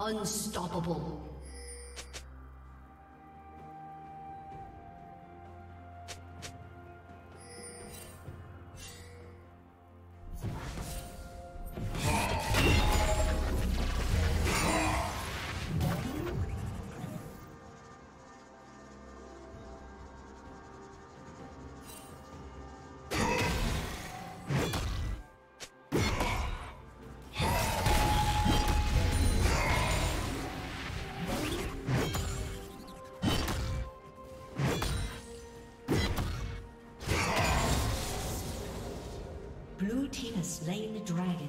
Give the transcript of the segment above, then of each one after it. Unstoppable. Blue team has slain the dragon.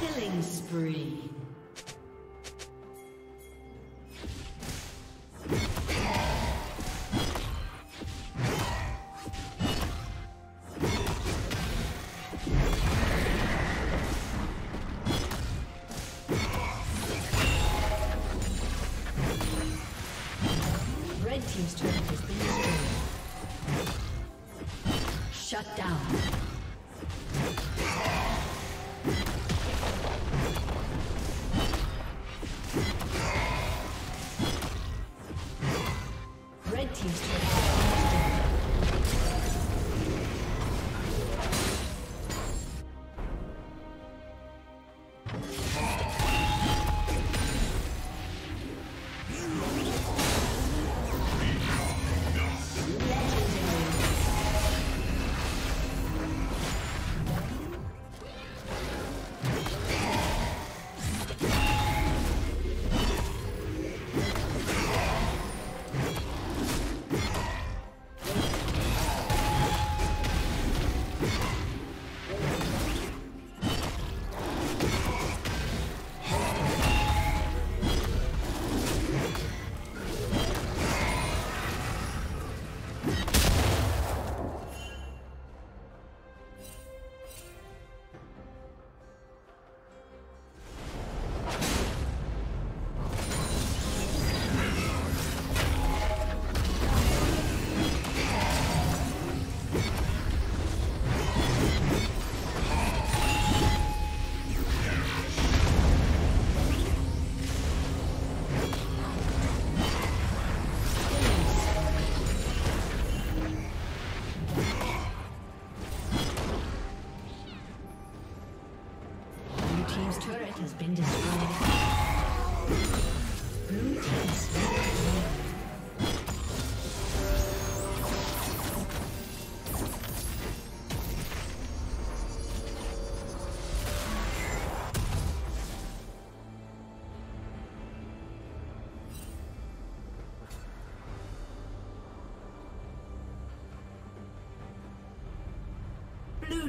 Killing spree. team's turret has been destroyed. Shut down. Red team's turret has been destroyed. Blue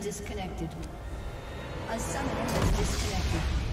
Disconnected. A summoner has disconnected.